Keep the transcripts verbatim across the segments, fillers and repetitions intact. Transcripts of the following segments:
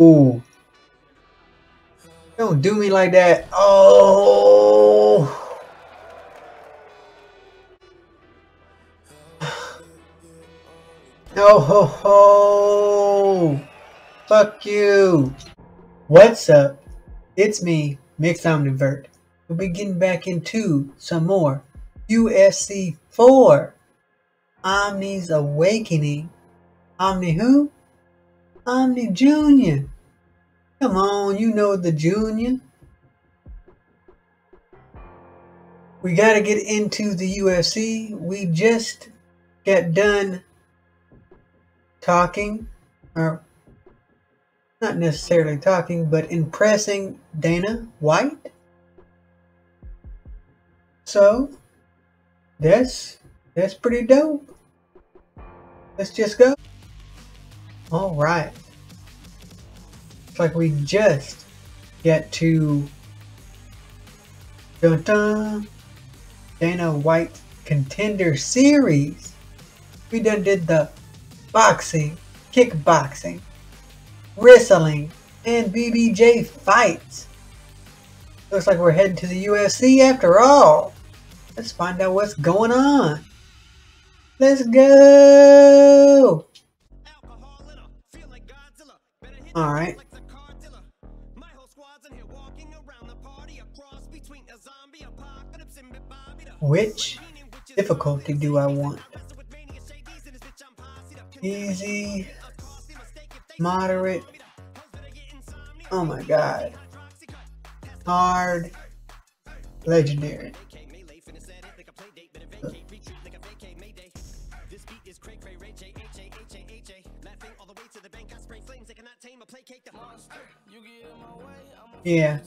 Ooh. Don't do me like that. Oh. No ho ho. Fuck you. What's up? It's me, Mx. Omnivert. We'll be getting back into some more U F C four. Omni's Awakening. Omni who? Omni Junior. Come on, you know the Junior. We gotta get into the U F C. We just got done talking, or not necessarily talking, but impressing Dana White. So that's that's pretty dope. Let's just go. All right. It's like we just get to dun dun Dana White Contender Series. We done did the boxing, kickboxing, wrestling, and B B J fights. Looks like we're heading to the U F C after all. Let's find out what's going on. Let's go. All right. Which difficulty do I want? Easy, moderate, oh my god, hard, legendary. Yeah,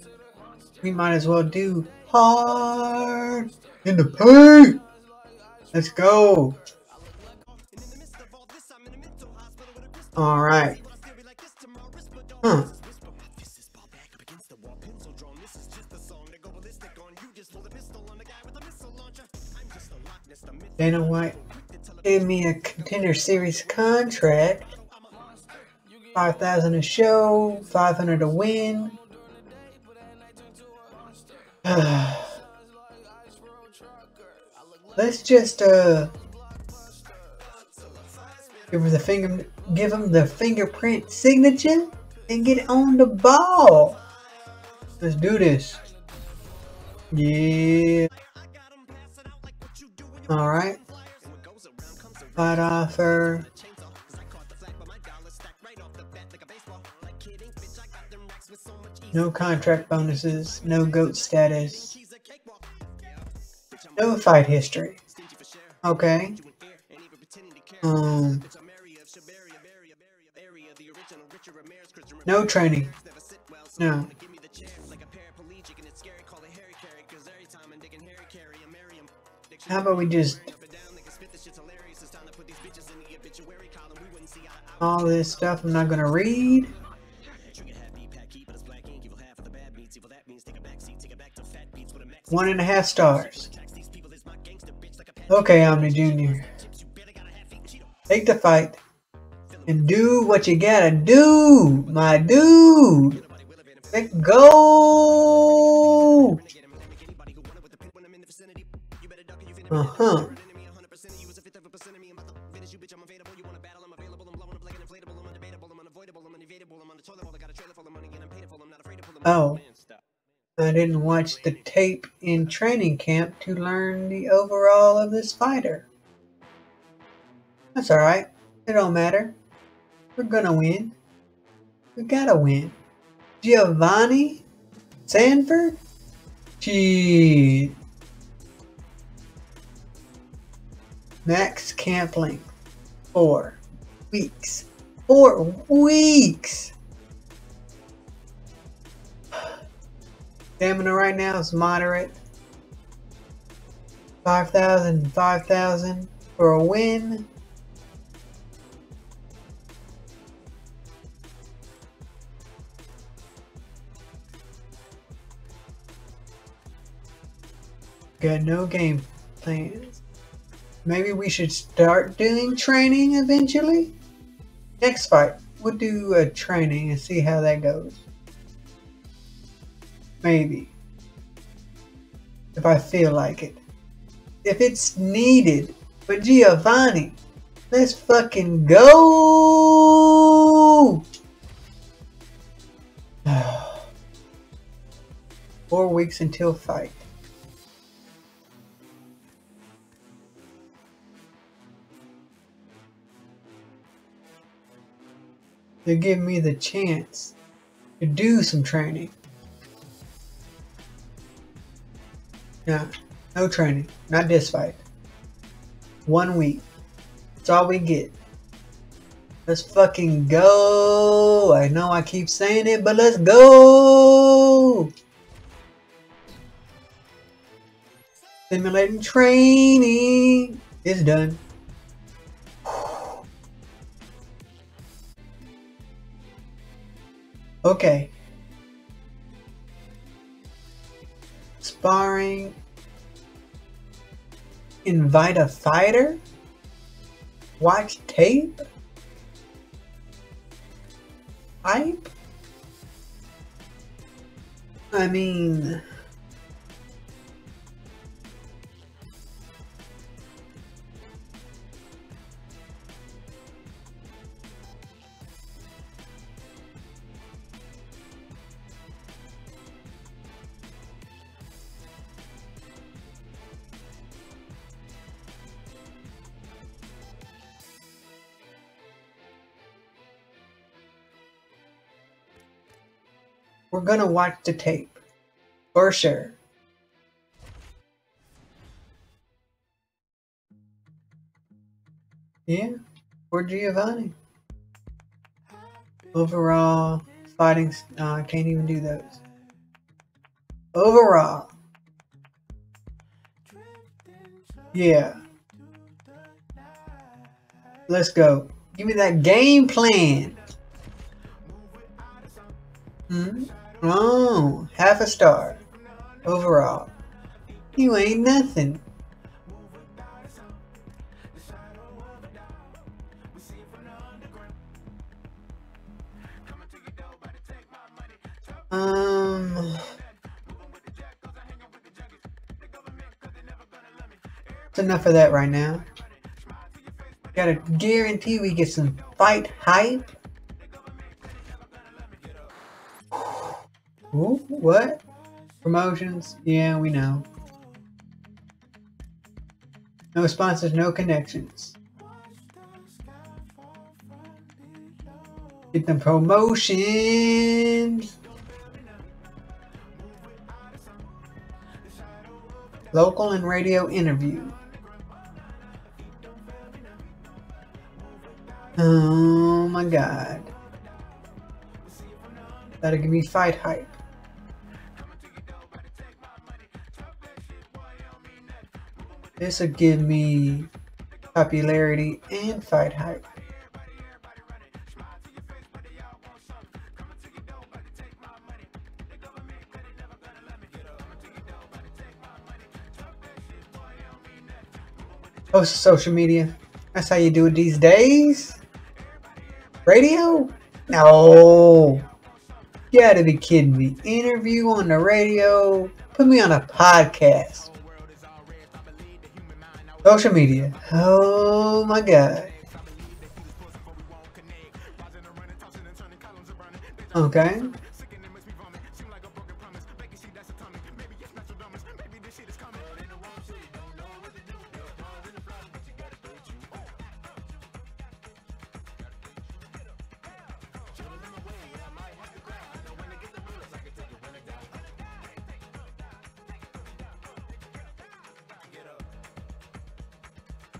we might as well do hard in the paint. Let's go. All right. Huh. Dana White gave me a Contender Series contract. five thousand a show, five hundred a win. Let's just uh give her the finger. Give him the fingerprint signature and get on the ball. Let's do this. Yeah. All right. Fight offer. No contract bonuses. No GOAT status. No fight history. Okay. Um. No training. No. How about we just all this stuff I'm not gonna read? One and a half stars. Okay, Omni Junior Take the fight. And do what you gotta do, my dude. Let's go. Uh huh. Oh, I didn't watch the tape in training camp to learn the overall of this fighter. That's all right. It don't matter. We're gonna win. We gotta win. Giovanni Sanford? Gee. Max Campling. Four weeks. Four weeks! Stamina right now is moderate. five thousand, five thousand for a win. Got no game plans. Maybe we should start doing training eventually? Next fight. We'll do a training and see how that goes. Maybe. If I feel like it. If it's needed. But Giovanni, let's fucking go! Four weeks until fight. They're giving me the chance to do some training. No, no training. Not this fight. One week. That's all we get. Let's fucking go. I know I keep saying it, but let's go. Simulating training. It's done. Okay. Sparring. Invite a fighter? Watch tape? Hype? I mean... We're going to watch the tape, for sure. Yeah, for Giovanni. Overall, fighting, uh, I can't even do those. Overall. Yeah. Let's go. Give me that game plan. Hmm? Oh, half a star. Overall. You ain't nothing. Um... That's enough of that right now. Gotta guarantee we get some fight hype. Ooh, what? Promotions? Yeah, we know. No sponsors, no connections. Get them promotions. Local and radio interview. Oh my God. That'll give me fight hype. This will give me popularity and fight hype. Post to social media. That's how you do it these days? Radio? No. You gotta be kidding me. Interview on the radio. Put me on a podcast. Social media. Oh my God. Okay.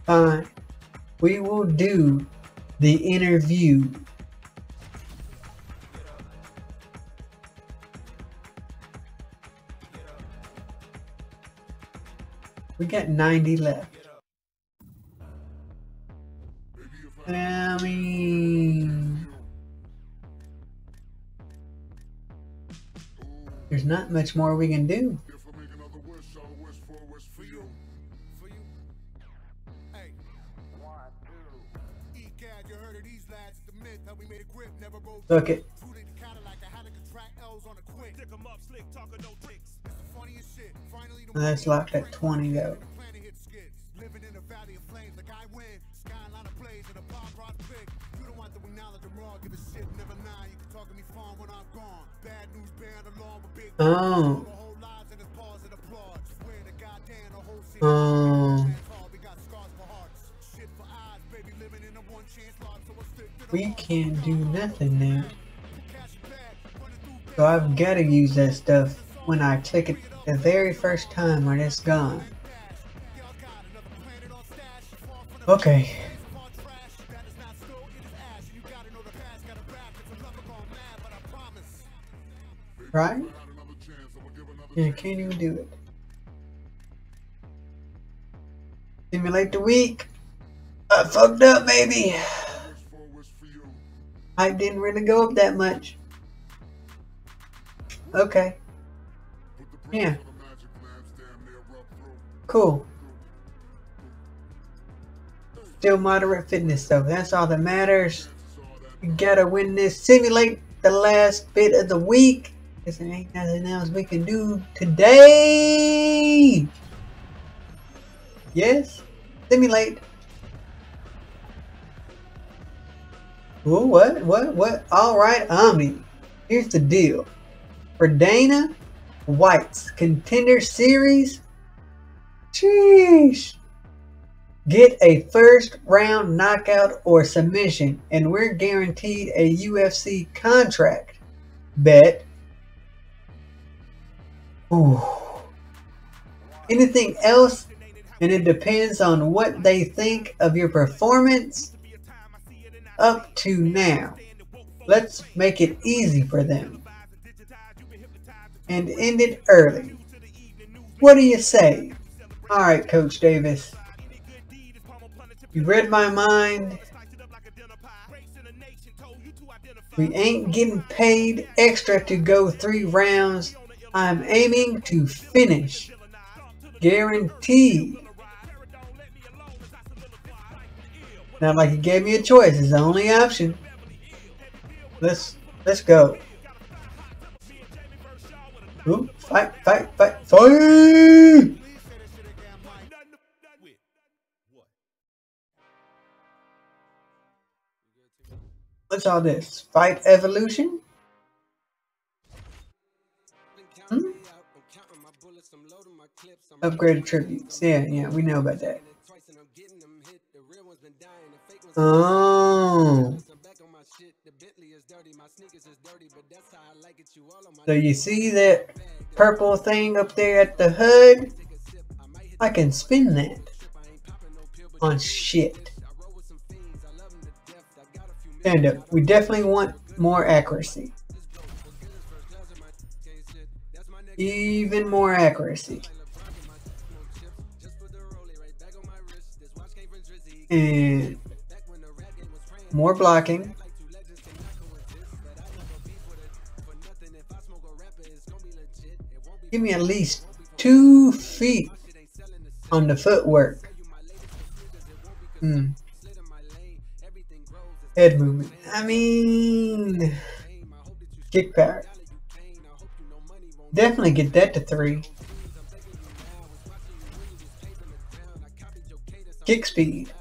Fine. We will do the interview. We got ninety left. I mean, there's not much more we can do. Look it. That's like that twenty go. Living in a valley of flames like I win. Skyline of plays and a bomb rock pick. You don't want the knowledge of raw, give a shit, never lie. You can talk to me fine when I'm gone. Bad news bearing along with big oh. The whole lives and his paws and applause. Swear to goddamn the whole city. Oh. We got scars for hearts. Shit for eyes, baby, living in a one chance life. So what's thick? We can't do nothing now. So I've gotta use that stuff when I click it the very first time when it's gone. Okay. Right? Yeah, can't even do it. Simulate the week. I fucked up, baby. I didn't really go up that much. Okay. Yeah. Cool. Still moderate fitness though, that's all that matters. You gotta win this. Simulate the last bit of the week. Cause there ain't nothing else we can do today. Yes, simulate. Ooh, what, what, what? All right, Omni. Here's the deal. For Dana White's Contender Series, sheesh. Get a first round knockout or submission, and we're guaranteed a U F C contract. Bet. Ooh. Anything else, and it depends on what they think of your performance up to now. Let's make it easy for them and end it early. What do you say? All right, Coach Davis. You read my mind. We ain't getting paid extra to go three rounds. I'm aiming to finish. Guaranteed. Not like he gave me a choice. It's the only option. Let's let's go. Ooh, fight, fight, fight, fight! What's all this? Fight evolution? Hmm? Upgraded tributes. Yeah, yeah, we know about that. Oh. So you see that purple thing up there at the hood? I can spin that on shit. Stand up. We definitely want more accuracy. Even more accuracy. And more blocking. Give me at least two feet on the footwork. Hmm. Head movement. I mean, kick power. Definitely get that to three. Kick speed.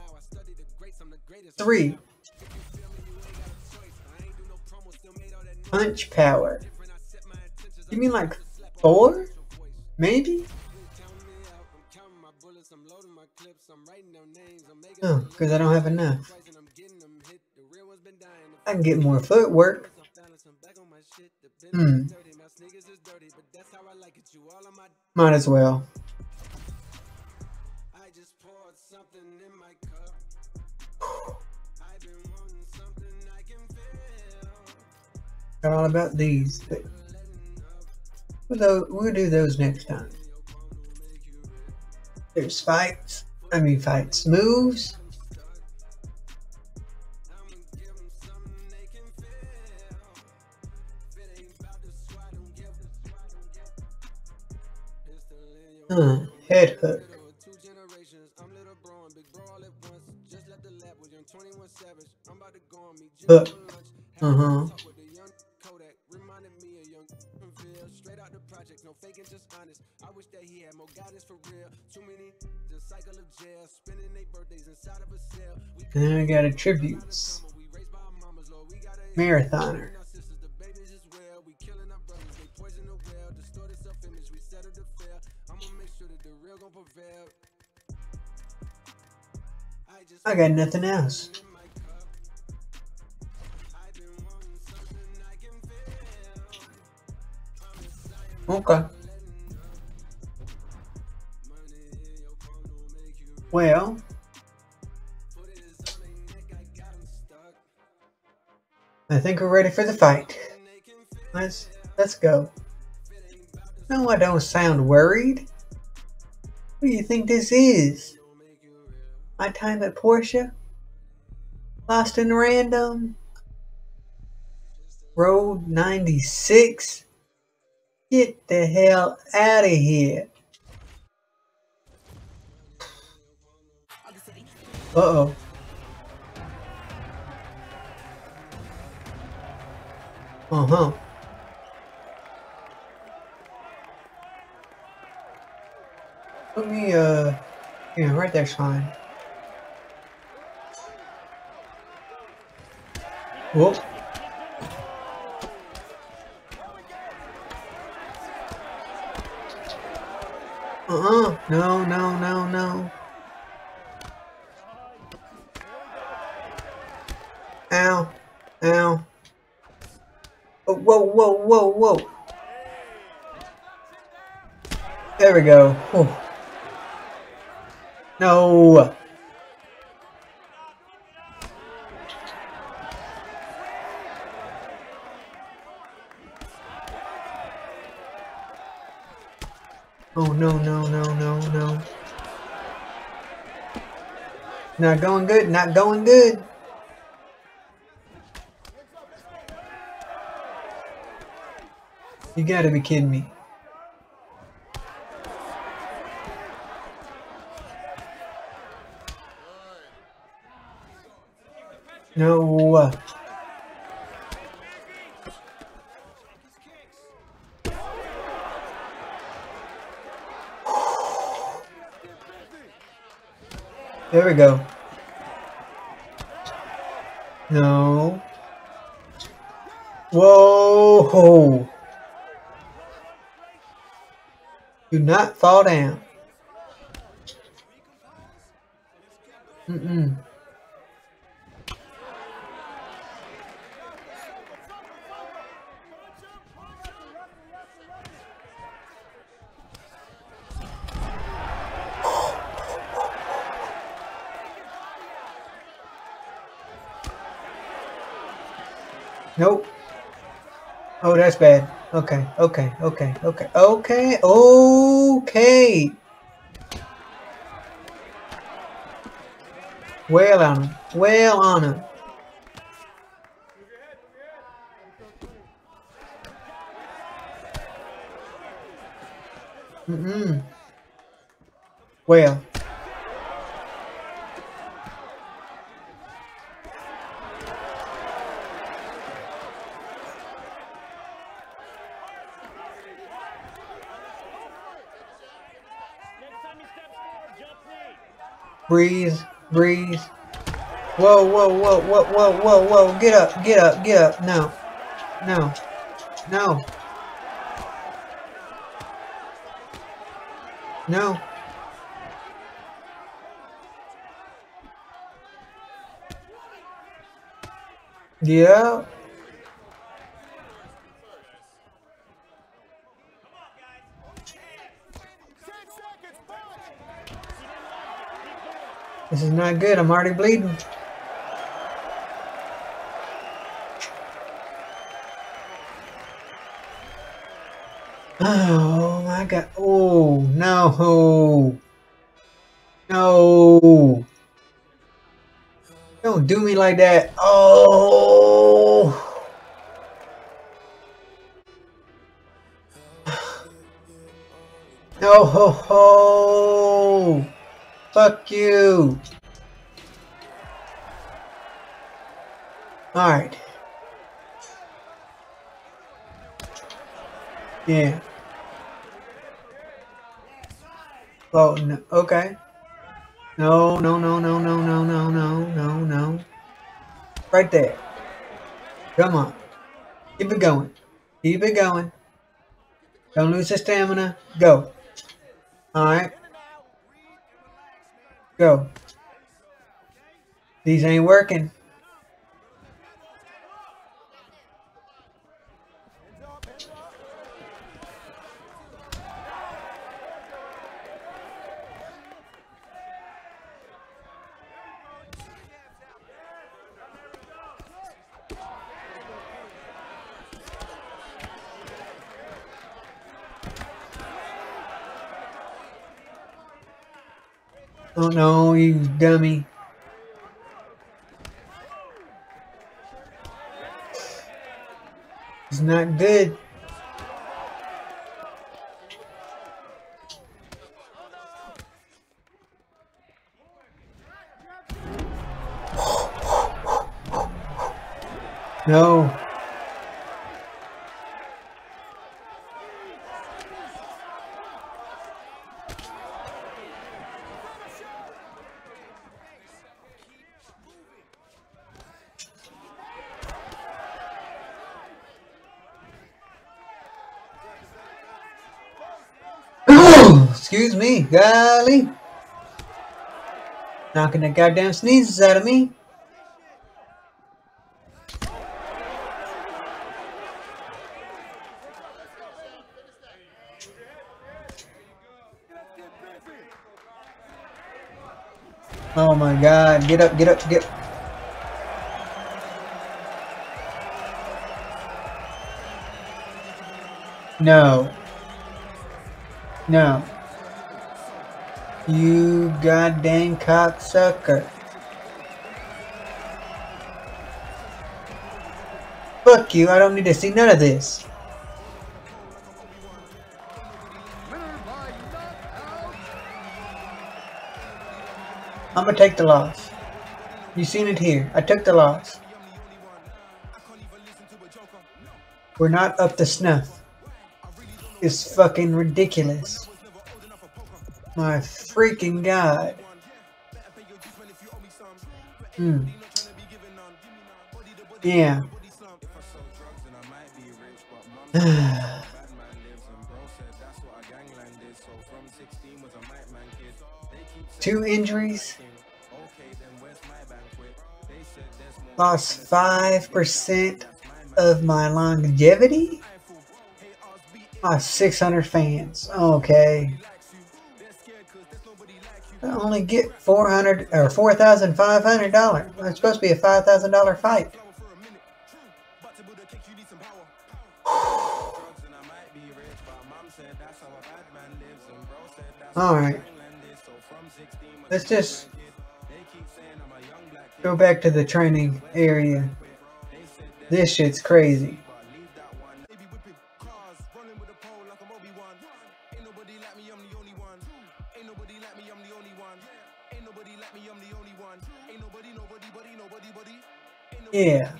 Three. Punch power. You mean like four? Maybe? Oh, because I don't have enough. I can get more footwork. Hmm. Might as well. Not all about these, but we'll, we'll do those next time. There's fights. I mean, fights, moves. Huh, head hook. But uh-huh. No faking, just honest. I wish that he had more guidance for real. Too many, the cycle of jail, spending their birthdays inside of a cell. And then we got a tributes. Marathoner. We killing our brothers, they poison the well, distorted self image, we settle the fail. I'm gonna make sure that the real gon' prevail. I just I got nothing else. Okay. Well. I think we're ready for the fight. Let's, let's go. No, I don't sound worried. What do you think this is? My time at Porsche? Lost in random? Road ninety-six? Get the hell out of here. Uh-oh. Uh-huh. Let me, uh... yeah, right there's fine. Whoa. Uh-uh. No, no, no, no. Ow. Ow. Oh, whoa, whoa, whoa, whoa. There we go. Whew. No. Oh, no, no, no, no, no. Not going good, not going good. You gotta be kidding me. No. There we go. No. Whoa. Do not fall down. Mm-mm. Nope. Oh, that's bad. Okay, okay, okay, okay, okay, okay. Well on him. Well on him. Mm-mm. Well. Breathe, breathe. Whoa, whoa, whoa, whoa, whoa, whoa, whoa. Get up, get up, get up. No, no, no. No. Get up. This is not good. I'm already bleeding. Oh my God. Oh no. No. Don't do me like that. Oh. No ho ho. Fuck you. All right. Yeah. Oh, no, okay. No, no, no, no, no, no, no, no, no, no. Right there. Come on. Keep it going. Keep it going. Don't lose your stamina. Go. Alright. Go. These ain't working. Oh no, you dummy. It's not good. No. Excuse me, golly. Knocking the goddamn sneezes out of me. Oh my god, get up, get up, get up. No. No. You goddamn cocksucker. Fuck you, I don't need to see none of this. I'm gonna take the loss. You seen it here. I took the loss. We're not up to snuff. It's fucking ridiculous. My freaking god. Hmm. Yeah. Two injuries. Lost five percent of my longevity. Lost six hundred fans. Okay. I only get four hundred or four thousand five hundred dollars. It's supposed to be a five thousand dollar fight. All right, let's just go back to the training area. This shit's crazy. Yeah,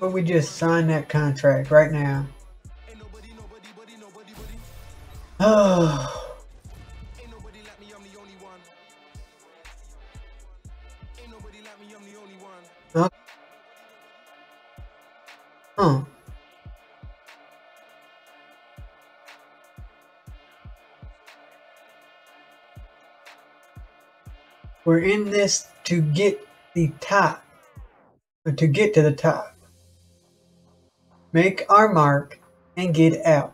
but we just signed that contract right now. Oh, huh? Huh. We're in this to get the top, or to get to the top, make our mark and get out.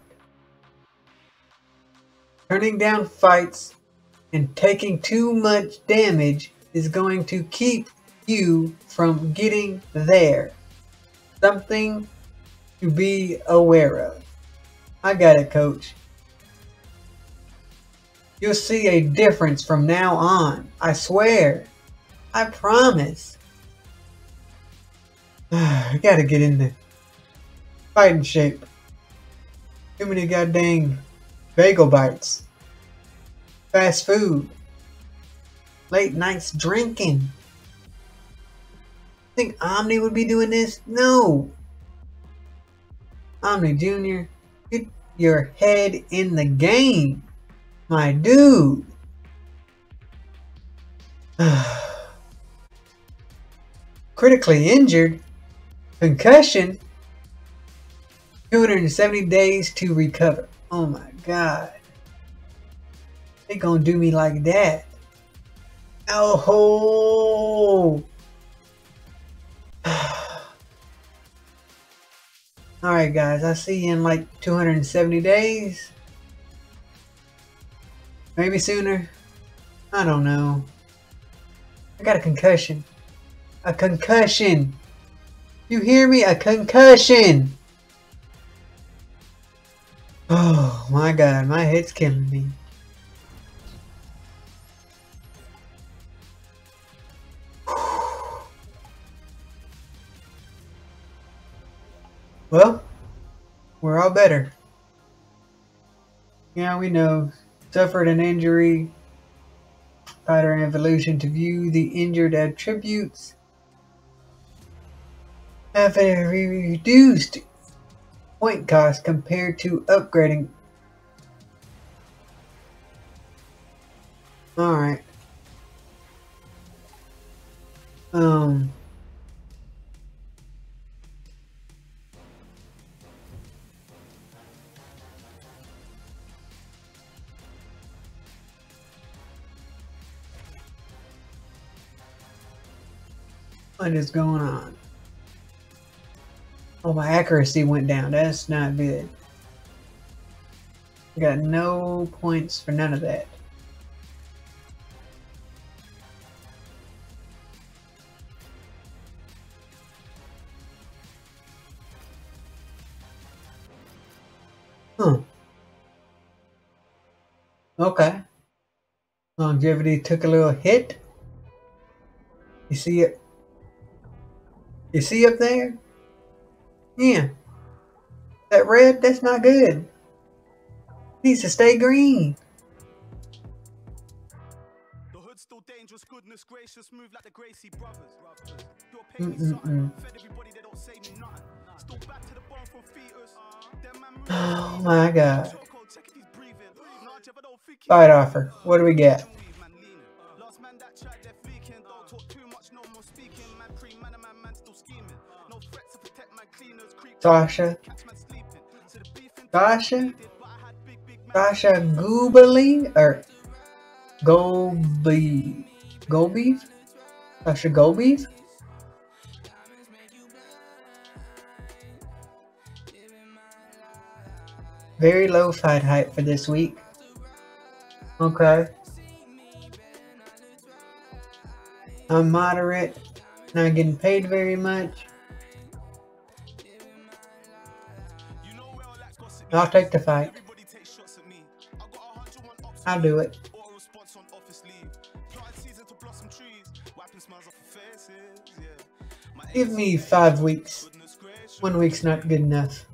Turning down fights and taking too much damage is going to keep you from getting there. Something to be aware of. I got it, coach. You'll see a difference from now on. I swear. I promise. I gotta get in the fighting shape. Too many goddamn bagel bites. Fast food. Late nights drinking. Think Omni would be doing this? No. Omni Junior, get your head in the game, my dude. Critically injured, concussion, two hundred seventy days to recover. Oh my God. They gonna do me like that. Oh. Alright guys, I'll see you in like two hundred seventy days. Maybe sooner. I don't know. I got a concussion. A concussion. You hear me? A concussion. Oh my God, my head's killing me. Well, we're all better. Yeah, we know. Suffered an injury. Pattern evolution to view the injured attributes. Have a reduced point cost compared to upgrading. Alright. Um... What is going on? Oh, my accuracy went down. That's not good. I got no points for none of that. Huh. Okay. Longevity took a little hit. You see it? You see up there? Yeah. That red, that's not good. It needs to stay green. The hood's still dangerous, goodness gracious, move like the Gracie brothers. You're paying me something. Fed everybody, they don't say me nothing. Still back to the bone from fetus. Oh my God. Fight offer. What do we get? Last man that tried their weekend, don't talk too much, no more speaking. Man pre man and my man still scheming. No threat to protect my cleaners, creep Sasha. Sasha? Sasha Gobi or Gobi. Gobi? Sasha Gobi? Very low fight hype for this week. Okay. I'm moderate, not getting paid very much. I'll take the fight. I'll do it. Give me five weeks. One week's not good enough.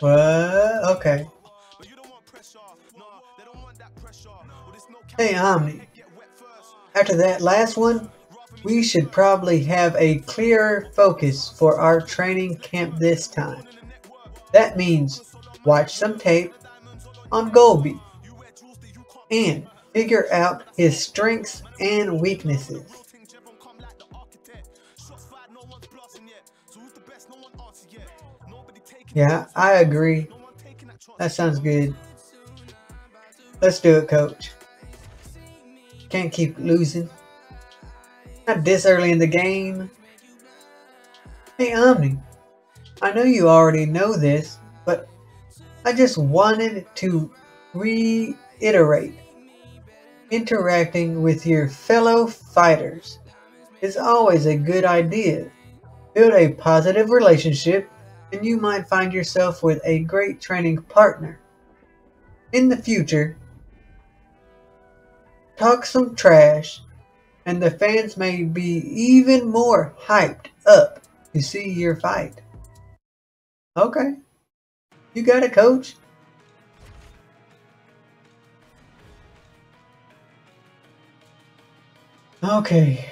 What? Okay. Hey Omni, after that last one, we should probably have a clearer focus for our training camp this time. That means watch some tape on Gobi and figure out his strengths and weaknesses. Yeah, I agree. That sounds good. Let's do it, coach. Can't keep losing. Not this early in the game. Hey, Omni. I know you already know this, but I just wanted to reiterate. Interacting with your fellow fighters is always a good idea. Build a positive relationship, and you might find yourself with a great training partner. In the future, talk some trash, and the fans may be even more hyped up to see your fight. Okay. You got it, coach. Okay.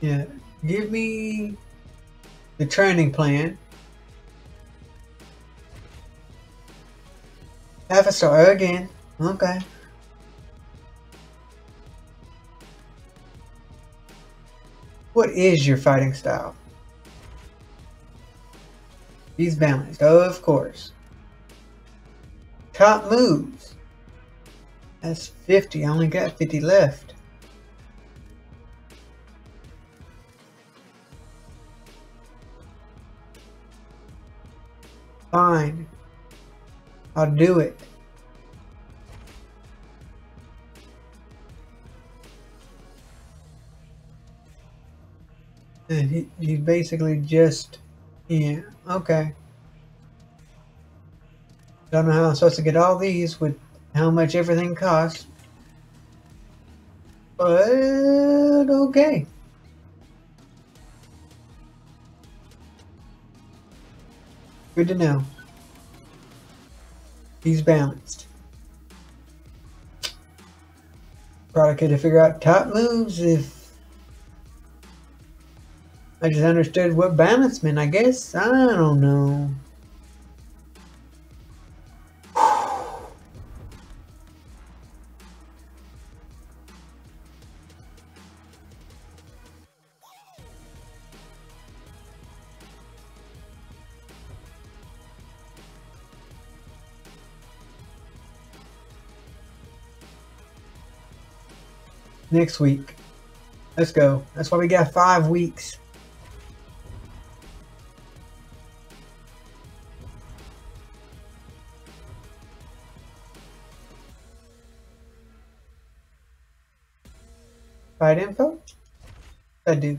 Yeah, give me the training plan. Have a start again. Okay. What is your fighting style? He's balanced, oh, of course. Top moves. That's fifty. I only got fifty left. Fine. I'll do it. And he, he basically just, yeah, okay. Don't know how I'm supposed to get all these with how much everything costs. But, okay. Good to know. He's balanced. Probably could have figured out top moves if I just understood what balance meant, I guess. I don't know. Next week. Let's go. That's why we got five weeks. Fight info? I do.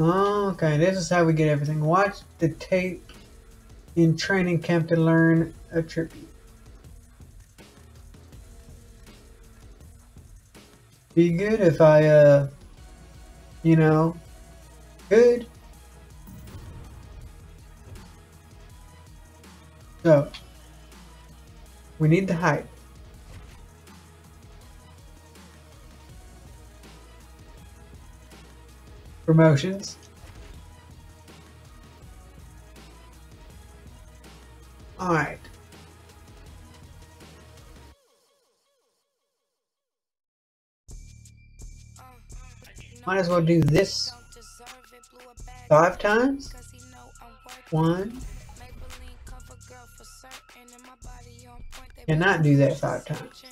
Okay, this is how we get everything. Watch the tape in training camp to learn a tribute. Be good if I, uh, you know, good. So, we need the height. Promotions. All right. Might as well do this five times. One. And not do that five times.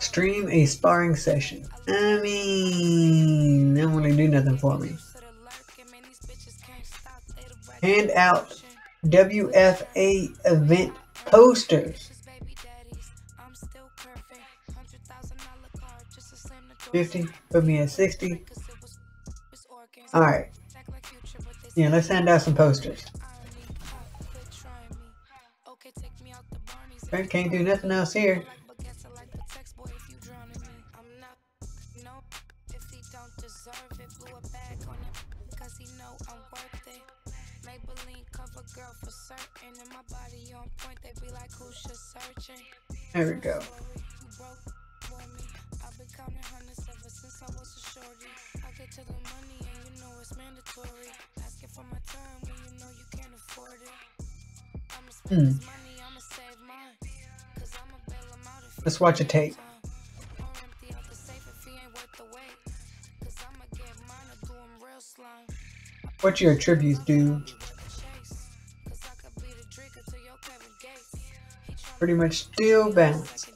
Stream a sparring session. I mean, that won't really do nothing for me. Hand out W F A event posters. fifty, put me at sixty. Alright. Yeah, let's hand out some posters. Can't do nothing else here. There we go. Hmm. Let's watch a tape. What your tributes do? Pretty much still balanced.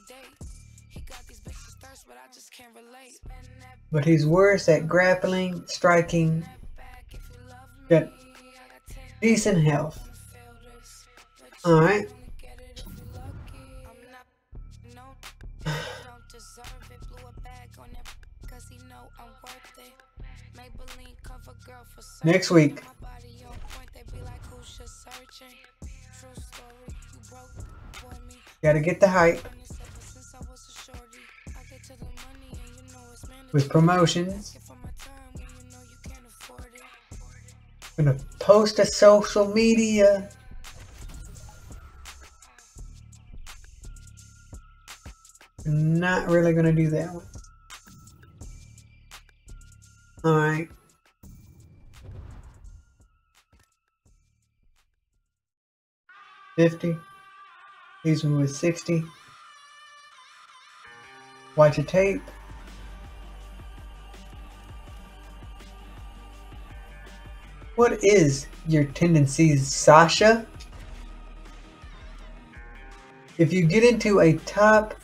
But he's worse at grappling, striking. Got decent health. Alright. Next week. Gotta get the hype. With promotions. gonna post to social media. Not really gonna do that one. All right. fifty. Leaves me with sixty. Watch a tape. What is your tendencies, Sasha? If you get into a top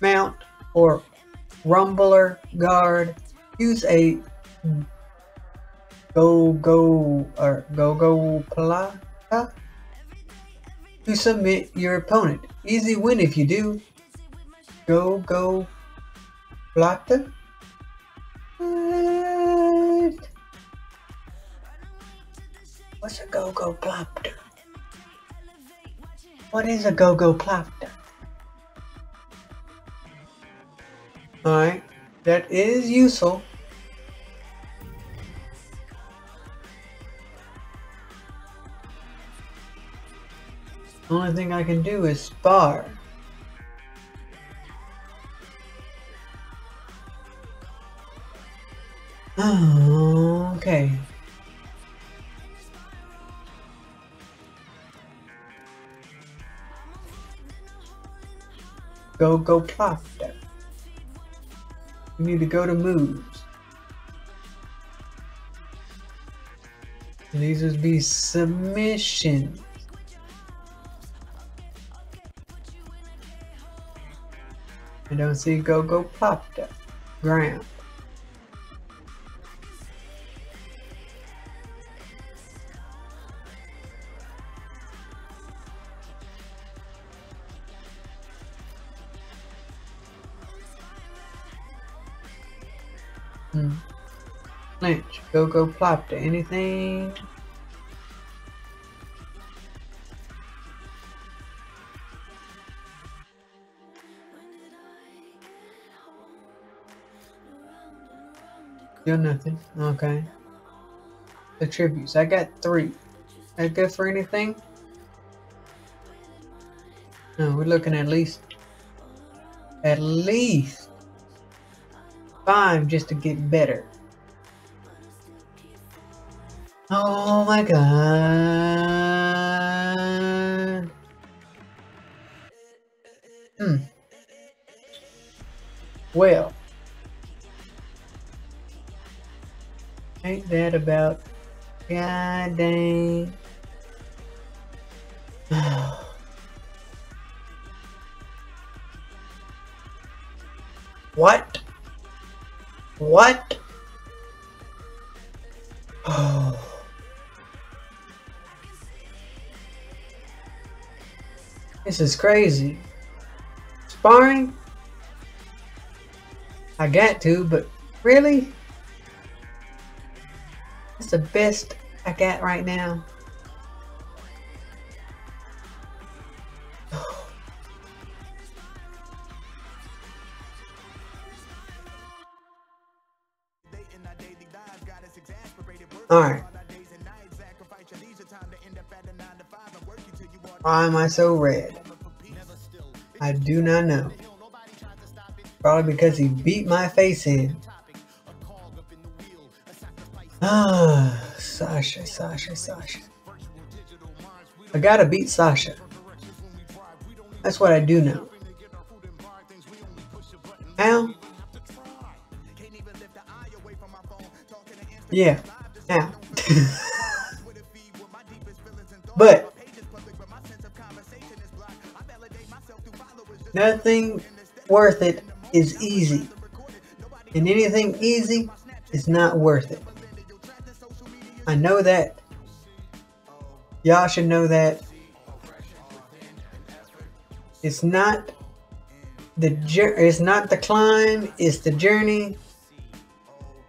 mount or rumbler guard, use a go-go or gogoplata to submit your opponent. Easy win if you do. Gogoplata? What? What's a gogoplata? What is a gogoplata? Alright, that is useful. The only thing I can do is spar. Oh, okay. Go, go, plop. We need to go to moves. And these would be submissions. I don't see go go popped up. Ground. Hmm. Clinch. Go go plop to anything. Still nothing. Okay. The tributes. I got three. That good for anything? No, we're looking at least at least five just to get better. Oh my god. Hmm. Well, ain't that about god dang. What? What? Oh. This is crazy. Sparring? I got to, but really? That's the best I got right now. Alright. Why am I so red? I do not know. Probably because he beat my face in. Ah, Sasha, Sasha, Sasha. I gotta beat Sasha. That's what I do know. How? Yeah. Now, but nothing worth it is easy, and anything easy is not worth it. I know that. Y'all should know that. It's not the it's not the climb, it's the journey.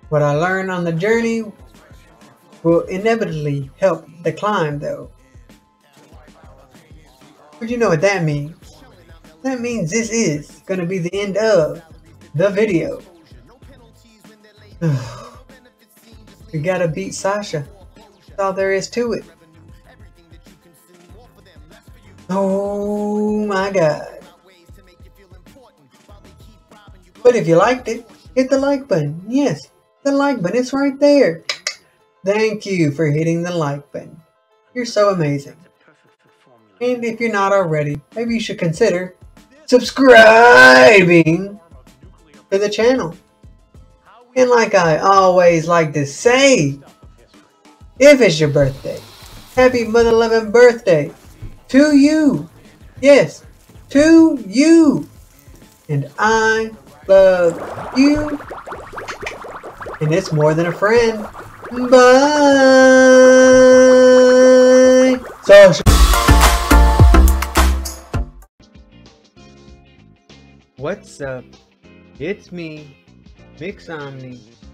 What I learned on the journey will inevitably help the climb, though. But you know what that means. That means this is gonna be the end of the video. We gotta beat Sasha. all there is to it. Oh my God. But if you liked it, hit the like button. Yes, the like button. It's right there. Thank you for hitting the like button. You're so amazing. And if you're not already, maybe you should consider subscribing to the channel. And like I always like to say, if it's your birthday, happy mother loving birthday to you. Yes, to you. And I love you. And it's more than a friend. Bye. Sasha. What's up? It's me, Mx. Omni.